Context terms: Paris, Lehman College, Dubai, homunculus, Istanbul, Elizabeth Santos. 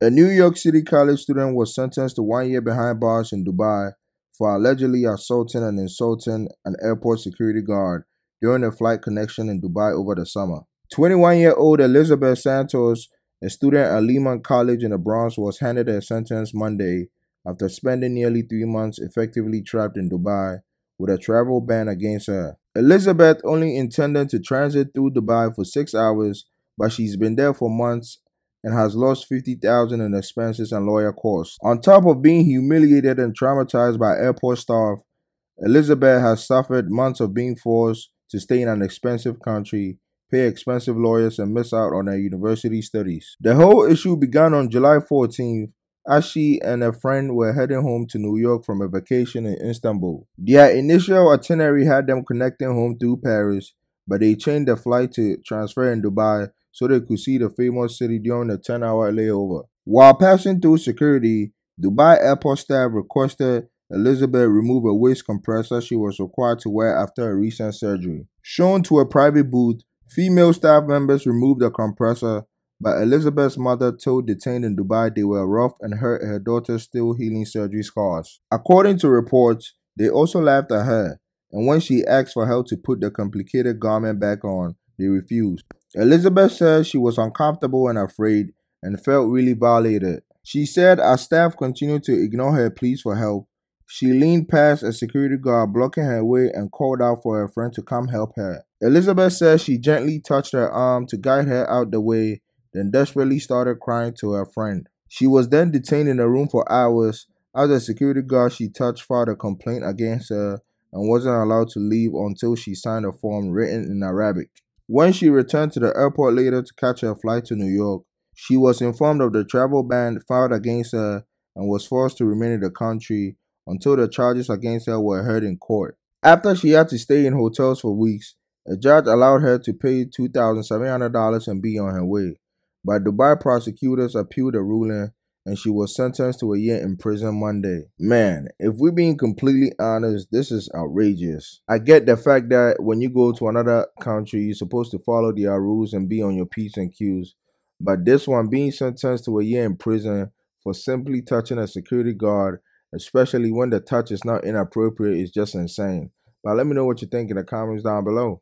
A New York City college student was sentenced to 1 year behind bars in Dubai for allegedly assaulting and insulting an airport security guard during a flight connection in Dubai over the summer. 21-year-old Elizabeth Santos, a student at Lehman College in the Bronx, was handed a sentence Monday after spending nearly 3 months effectively trapped in Dubai with a travel ban against her. Elizabeth only intended to transit through Dubai for 6 hours, but she's been there for months and has lost $50,000 in expenses and lawyer costs. On top of being humiliated and traumatized by airport staff, Elizabeth has suffered months of being forced to stay in an expensive country, pay expensive lawyers, and miss out on her university studies. The whole issue began on July 14th as she and a friend were heading home to New York from a vacation in Istanbul. Their initial itinerary had them connecting home through Paris, but they changed the flight to transfer in Dubai so they could see the famous city during a 10-hour layover. While passing through security, Dubai airport staff requested Elizabeth remove a waist compressor she was required to wear after a recent surgery. Shown to a private booth, female staff members removed the compressor, but Elizabeth's mother told detained in Dubai they were rough and hurt her daughter's still healing surgery scars. According to reports, they also laughed at her, and when she asked for help to put the complicated garment back on, they refused. Elizabeth said she was uncomfortable and afraid and felt really violated. She said as staff continued to ignore her pleas for help, she leaned past a security guard blocking her way and called out for her friend to come help her. Elizabeth said she gently touched her arm to guide her out the way, then desperately started crying to her friend. She was then detained in a room for hours as a security guard she touched filed a complaint against her and wasn't allowed to leave until she signed a form written in Arabic. When she returned to the airport later to catch her flight to New York, she was informed of the travel ban filed against her and was forced to remain in the country until the charges against her were heard in court. After she had to stay in hotels for weeks, a judge allowed her to pay $2,700 and be on her way, but Dubai prosecutors appealed the ruling and she was sentenced to a year in prison Monday. Man, if we're being completely honest, this is outrageous. I get the fact that when you go to another country, you're supposed to follow their rules and be on your P's and Q's. But this one, being sentenced to a year in prison for simply touching a security guard, especially when the touch is not inappropriate, is just insane. But let me know what you think in the comments down below.